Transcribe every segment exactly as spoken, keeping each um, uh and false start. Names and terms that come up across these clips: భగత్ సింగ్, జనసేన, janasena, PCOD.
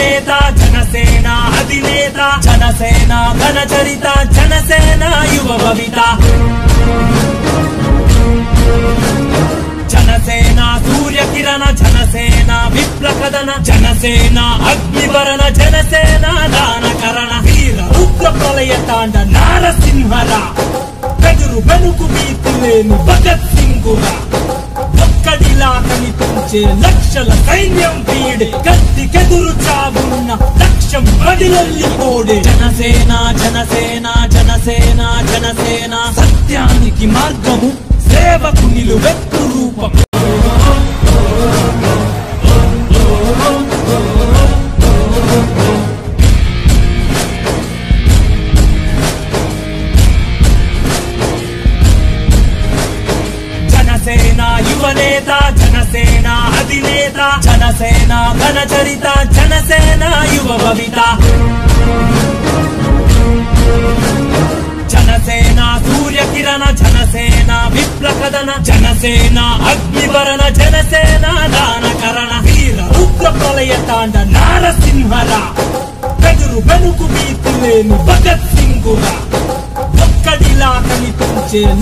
అధినేత జనసేన అధినేత జనసేన ఘన చరిత జనసేన యువ భవిత జనసేన సూర్య కిరణ జనసేన విప్లవ కదన జనసేన అగ్నివరణ జనసేన దానకరణ వీర ఉగ్ర ప్రళయ తాండ నారసింహర బెదురు బెనుకు బీతులేను భగత్ సింగురా लक्षल सैन्यं पीडे कत्ति केदुरु चावुन्न लक्षं बडिलल्लि पोडे जनसेना जनसेना जनसेना जनसेना सत्यानिकि मार्गमु सेवकु निलुवेत्तु रूपम యువనేత జనసేన అధినేత జనసేన ఘన చరిత జనసేన యువ భవిత జనసేన సూర్య కిరణ జనసేన విప్లవ కదన జనసేన అగ్నివరణ జనసేన దానకరణ వీర ఉగ్ర ప్రళయ తాండ నారసింహర బెదురు బెనుకు బీతులేను భగత్ సింగురా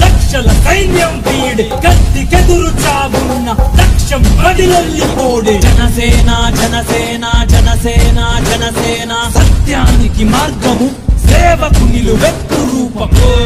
लक्षल सैन्यं पीडे कत्ति केदुरु चावुन्न लक्षं बडिलल्लि पोडे जनसेना जनसेना जनसेना जनसेना सत्यानिकि मार्गमु सेवकु निलुवेत्तु रूपम।